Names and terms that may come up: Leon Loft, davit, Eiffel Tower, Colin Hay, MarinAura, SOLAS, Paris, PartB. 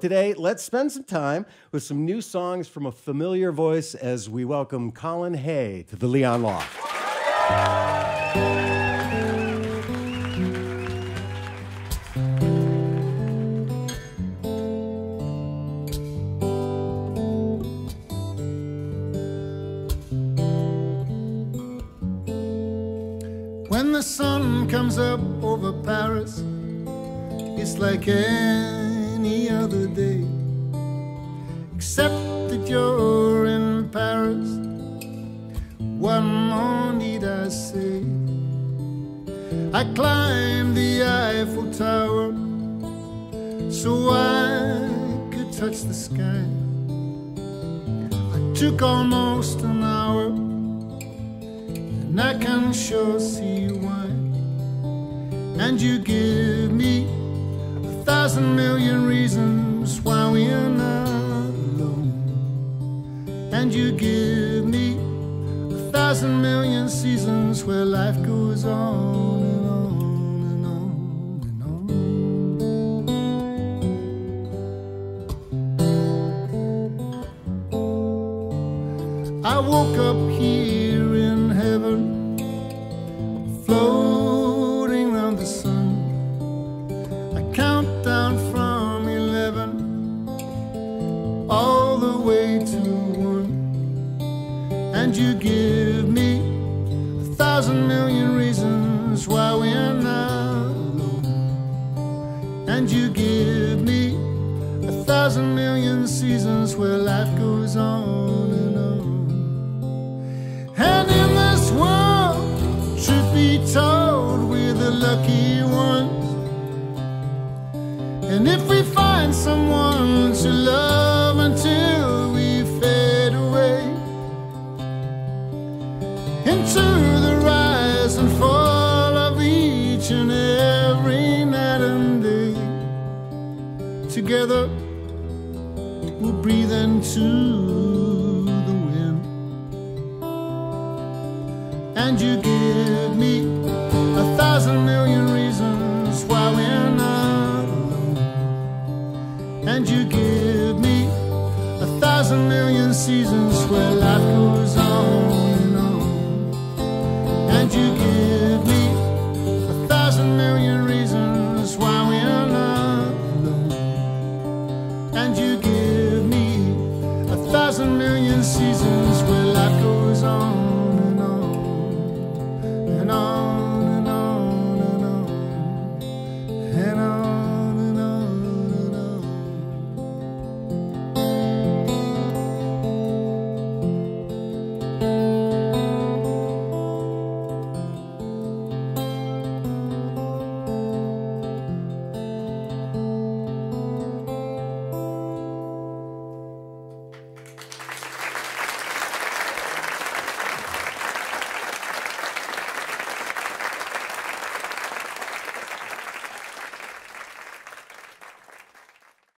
Today, let's spend some time with some new songs from a familiar voice as we welcome Colin Hay to the Leon Loft. When the sun comes up over Paris, it's like any other day, except that you're in Paris. What more need I say? I climbed the Eiffel Tower so I could touch the sky. I took almost an hour, and I can sure see why. And you give me 1,000 million reasons why we're not alone. And you give me 1,000 million seasons where life goes on and on and on and on. I woke up here in heaven, floating round the sun. Count down from 11 all the way to 1, and you give me 1,000 million reasons why we're not alone. And you give me 1,000 million seasons where life goes on and on. And in this world, truth be told, we're the lucky ones. And if we find someone to love until we fade away into the rise and fall of each and every night and day, together we'll breathe into the wind. And you give me 1,000 million reasons why we're not. And you give me 1,000 million seasons where life goes on and on. And you give me 1,000 million reasons why we're not alone. And you give me 1,000 million seasons.